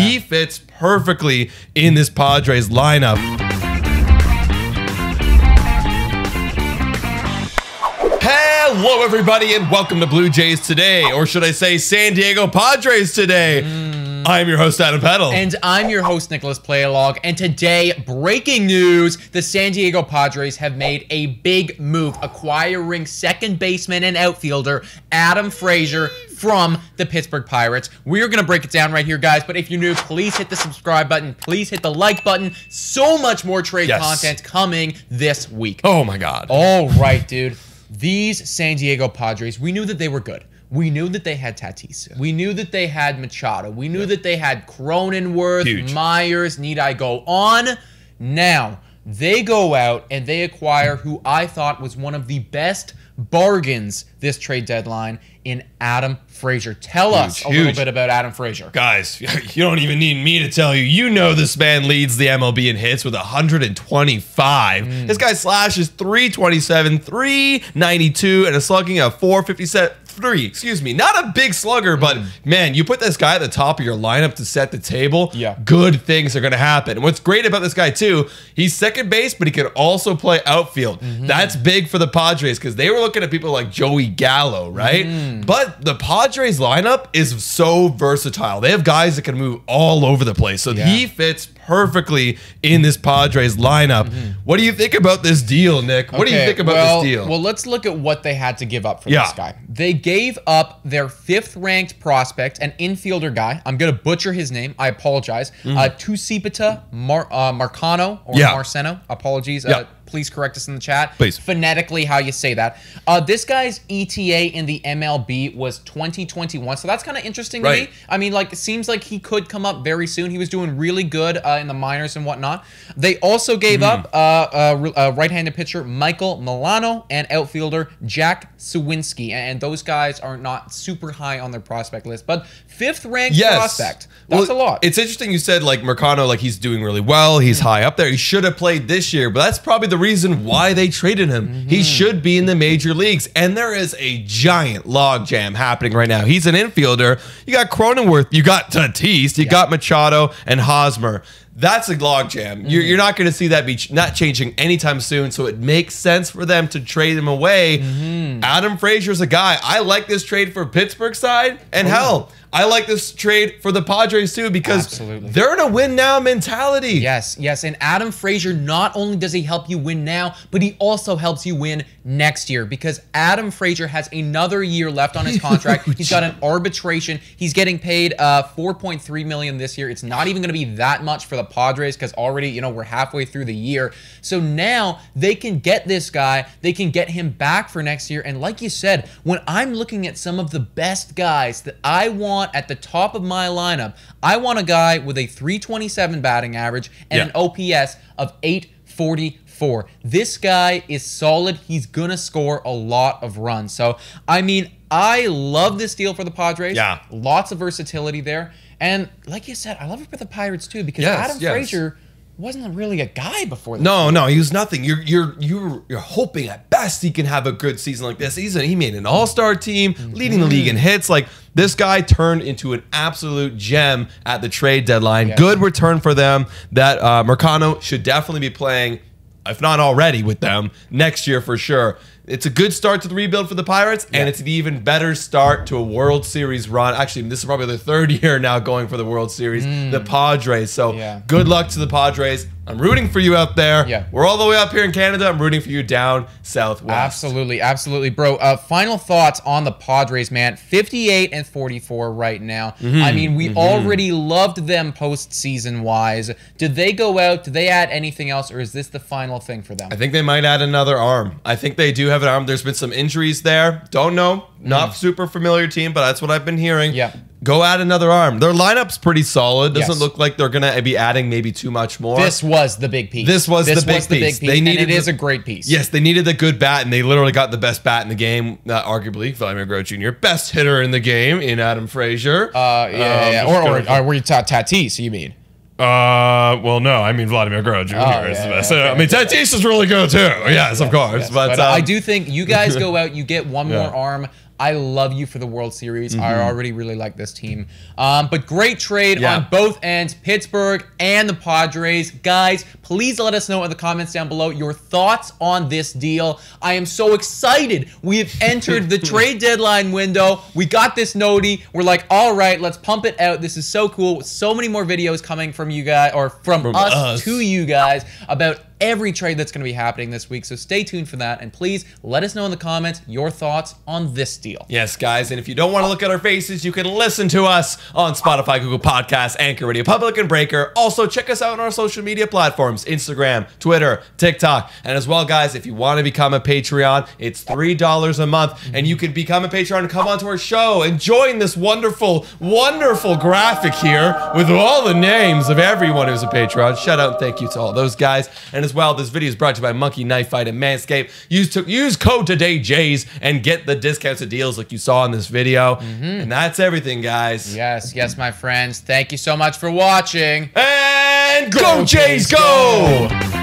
He fits perfectly in this Padres lineup. Hello, everybody, and welcome to Blue Jays Today, or should I say San Diego Padres Today. I'm your host, Adam Paddle. And I'm your host, Nicholas Playlog. And today, breaking news, the San Diego Padres have made a big move, acquiring second baseman and outfielder Adam Frazier from the Pittsburgh Pirates. We're going to break it down right here, guys. But if you're new, please hit the subscribe button. Please hit the like button. So much more trade content coming this week. Oh, my God. All right, dude. These San Diego Padres, we knew that they were good. We knew that they had Tatis. Yeah. We knew that they had Machado. We knew that they had Cronenworth, Myers. Need I go on? Now, they go out and they acquire who I thought was one of the best bargains this trade deadline in Adam Frazier. Tell us a little bit about Adam Frazier. Guys, you don't even need me to tell you. You know this man leads the MLB in hits with 125. This guy slashes .327, .392, and is slugging a .457. Excuse me, not a big slugger, but man, you put this guy at the top of your lineup to set the table, good things are going to happen. And what's great about this guy too, he's second base, but he can also play outfield. That's big for the Padres because they were looking at people like Joey Gallo, right? But the Padres lineup is so versatile. They have guys that can move all over the place. So he fits perfectly in this Padres lineup. What do you think about this deal, Nick? What do you think about this deal? Well, let's look at what they had to give up for this guy. They gave up their fifth-ranked prospect, an infielder guy. I'm going to butcher his name. I apologize. Tusipeta Marcano or Marcano. Apologies. Please correct us in the chat. Please. Phonetically, how you say that. This guy's ETA in the MLB was 2021, so that's kind of interesting to me. I mean, like, it seems like he could come up very soon. He was doing really good in the minors and whatnot. They also gave up right-handed pitcher Michael Milano and outfielder Jack Sewinski, and those guys are not super high on their prospect list, but fifth-ranked prospect. That's a lot. It's interesting you said, like, Mercado, like, he's doing really well. He's high up there. He should have played this year, but that's probably the reason why they traded him. He should be in the major leagues, and there is a giant logjam happening right now. He's an infielder. You got Cronenworth, you got Tatis, you got Machado and Hosmer. That's a logjam. You're not going to see that be not changing anytime soon, so it makes sense for them to trade him away. Adam Frazier's a guy. I like this trade for Pittsburgh side, and hell, I like this trade for the Padres too, because they're in a win-now mentality. Yes, and Adam Frazier, not only does he help you win now, but he also helps you win next year, because Adam Frazier has another year left on his contract. He's got an arbitration. He's getting paid $4.3 million this year. It's not even going to be that much for the Padres because already, you know, we're halfway through the year. So now they can get this guy. They can get him back for next year. And like you said, when I'm looking at some of the best guys that I want at the top of my lineup, I want a guy with a .327 batting average and an OPS of 844. This guy is solid. He's going to score a lot of runs. So, I mean, I love this deal for the Padres. Lots of versatility there. And like you said, I love it for the Pirates too, because Adam Frazier wasn't really a guy before this. No, he was nothing. You're hoping at best he can have a good season like this. He made an all-star team, leading the league in hits. Like, this guy turned into an absolute gem at the trade deadline. Good return for them. That Mercado should definitely be playing, if not already with them, next year for sure. It's a good start to the rebuild for the Pirates, and it's an even better start to a World Series run. Actually, this is probably their third year now going for the World Series, the Padres. So good luck to the Padres. I'm rooting for you out there. We're all the way up here in Canada. I'm rooting for you down southwest. Absolutely, absolutely, bro. Final thoughts on the Padres, man. 58-44 right now. I mean, we already loved them postseason-wise. Did they go out? Did they add anything else, or is this the final thing for them? I think they might add another arm. I think they do have an arm. There's been some injuries there. Don't know. Not super familiar team, but that's what I've been hearing. Go add another arm. Their lineup's pretty solid. Doesn't look like they're going to be adding maybe too much more. This was the big piece. This was the big piece. They needed, and it is a great piece. Yes, they needed the good bat, and they literally got the best bat in the game, arguably, Vladimir Guerrero Jr., best hitter in the game in Adam Frazier. Or were you Tatis, you mean? Well, no, I mean Vladimir Guerrero Jr. is the best. I mean, Tatis is really good too. Yes, of course. But I do think you guys go out, you get one more arm. I love you for the World Series. Mm-hmm. I already really like this team. But great trade on both ends, Pittsburgh and the Padres. Guys, please let us know in the comments down below your thoughts on this deal. I am so excited. We have entered the trade deadline window. We got this notey. We're like, all right, let's pump it out. This is so cool. So many more videos coming from you guys, or from us to you guys about every trade that's going to be happening this week. So stay tuned for that. And please let us know in the comments your thoughts on this deal. Yes, guys. And if you don't want to look at our faces, you can listen to us on Spotify, Google Podcasts, Anchor, Radio Public, and Breaker. Also, check us out on our social media platforms, Instagram, Twitter, TikTok. And as well, guys, if you want to become a Patreon, it's $3 a month. And you can become a Patreon and come onto our show and join this wonderful, wonderful graphic here with all the names of everyone who's a Patreon. Shout out and thank you to all those guys. And as well, this video is brought to you by Monkey Knife Fight and Manscape. Use code TODAYJAYS and get the discounts and deals like you saw in this video. And that's everything, guys. Yes, yes, my friends. Thank you so much for watching. And go, Jays, go!